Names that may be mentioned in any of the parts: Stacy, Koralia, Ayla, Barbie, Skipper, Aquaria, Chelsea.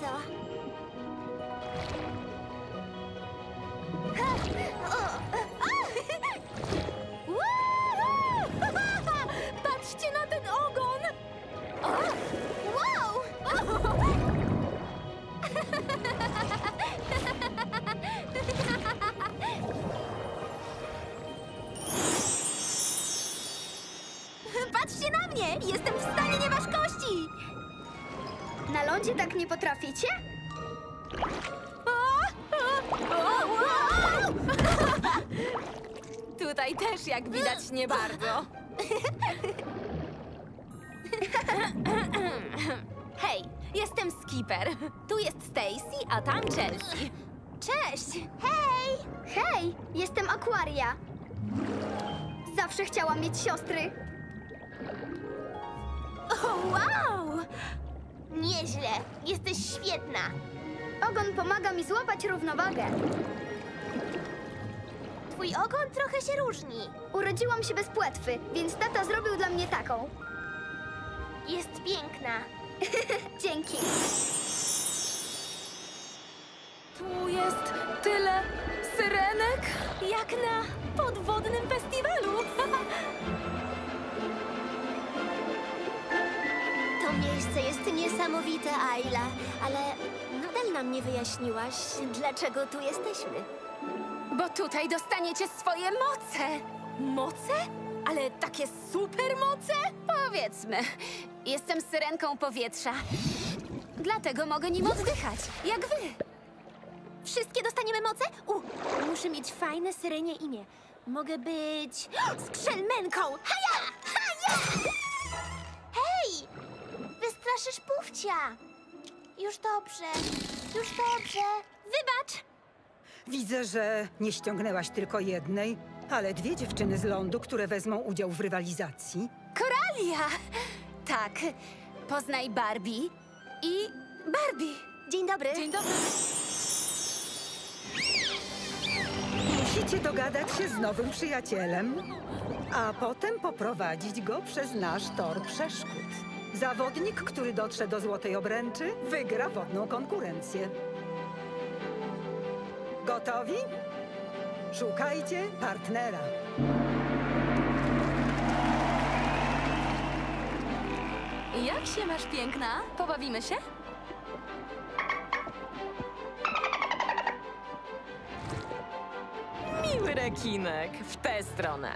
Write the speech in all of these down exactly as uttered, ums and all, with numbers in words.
co. Patrzcie na ten ogon! Wow! Patrzcie na mnie! Jestem w stanie nieważkości! Na lądzie tak nie potraficie? Tutaj też, jak widać, nie bardzo. Hej, jestem Skipper. Tu jest Stacy, a tam Chelsea. Cześć! Hej! Hej, jestem Aquaria. Zawsze chciałam mieć siostry. Oh, wow! Nieźle, jesteś świetna. Ogon pomaga mi złapać równowagę. Twój ogon trochę się różni. Urodziłam się bez płetwy, więc tata zrobił dla mnie taką. Jest piękna. Dzięki. Tu jest tyle syrenek, jak na podwodnym festiwalu. To miejsce jest niesamowite, Ayla, ale nadal nam nie wyjaśniłaś, dlaczego tu jesteśmy. Bo tutaj dostaniecie swoje moce. Moce? Ale takie super moce? Powiedzmy, jestem syrenką powietrza. Dlatego mogę nim oddychać, jak wy. Wszystkie dostaniemy moce? U, muszę mieć fajne syrenie imię. Mogę być... Skrzelmenką! Haja! Haja! Hej! Wystraszysz pufcia. Już dobrze, już dobrze. Wybacz! Widzę, że nie ściągnęłaś tylko jednej, ale dwie dziewczyny z lądu, które wezmą udział w rywalizacji. Koralia! Tak. Poznaj Barbie i Barbie. Dzień dobry. Dzień dobry. Musicie dogadać się z nowym przyjacielem, a potem poprowadzić go przez nasz tor przeszkód. Zawodnik, który dotrze do złotej obręczy, wygra wodną konkurencję. Gotowi? Szukajcie partnera. Jak się masz, piękna? Pobawimy się? Miły rekinek, w tę stronę.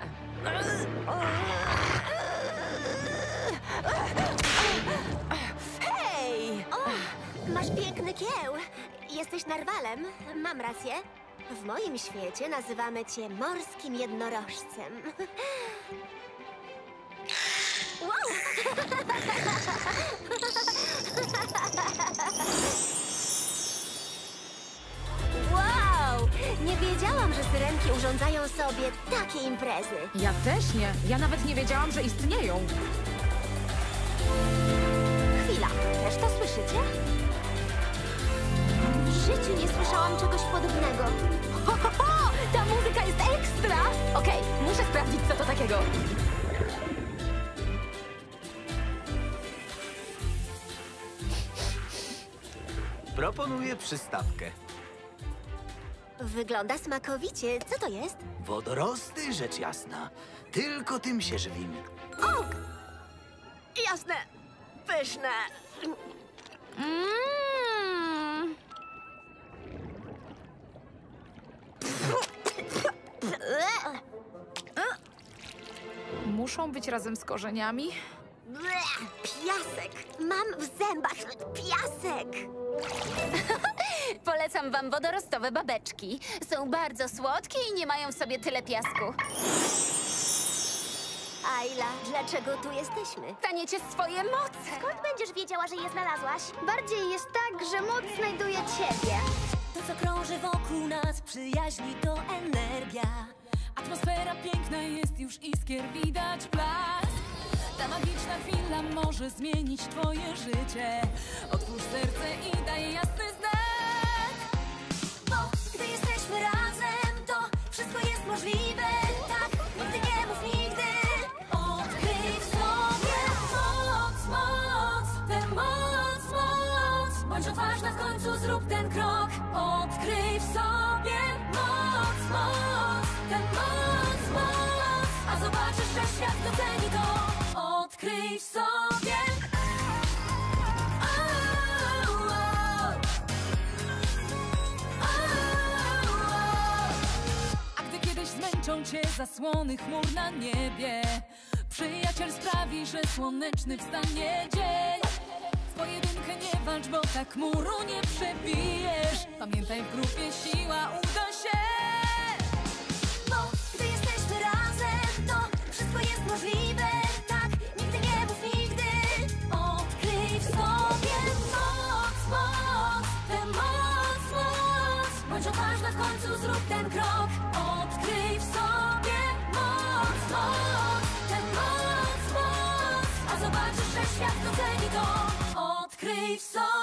Hej! O, masz piękny kieł. Jesteś narwalem, mam rację. W moim świecie nazywamy cię morskim jednorożcem. Wow. Wow! Nie wiedziałam, że syrenki urządzają sobie takie imprezy. Ja też nie. Ja nawet nie wiedziałam, że istnieją. Chwila, też to słyszycie? W życiu nie słyszałam czegoś podobnego. Ho, ho, ho! Ta muzyka jest ekstra! Okej, okay, muszę sprawdzić, co to takiego. Proponuję przystawkę. Wygląda smakowicie. Co to jest? Wodorosty, rzecz jasna. Tylko tym się żywimy. O! Jasne. Pyszne. Mmm. Muszą być razem z korzeniami. Piasek! Mam w zębach piasek! Polecam wam wodorostowe babeczki. Są bardzo słodkie i nie mają w sobie tyle piasku. Ayla, dlaczego tu jesteśmy? Staniecie swoje moce! Skąd będziesz wiedziała, że je znalazłaś? Bardziej jest tak, że moc znajduje ciebie. To, co krąży wokół nas, przyjaźni to energia. Atmosfera piękna jest, już iskier widać blask. Ta magiczna chwila może zmienić twoje życie. Otwórz serce i daj jasny znak. Bo gdy jesteśmy razem, to wszystko jest możliwe. Tak, nigdy nie mów nigdy. Odkryj w sobie moc, moc, tę moc, moc. Bądź odważna. w końcu zrób ten krok. Odkryj w sobie moc, moc, ten moc, moc. A zobaczysz, że świat doceni to. Odkryj w sobie. A gdy kiedyś zmęczą cię zasłony chmur na niebie, przyjaciel sprawi, że słoneczny wstanie dzień. W pojedynkę nie walcz, bo tak muru nie przebijesz. Pamiętaj, w grupie siła uda się. Bo gdy jesteśmy razem, to wszystko jest możliwe. Tak, nigdy nie mów nigdy. Odkryj w sobie moc, moc, tę moc, moc. Bądź odważna, w końcu zrób ten krok. Odkryj w sobie moc, moc. Zobaczysz, że świat doceni to. Odkryj w sobie.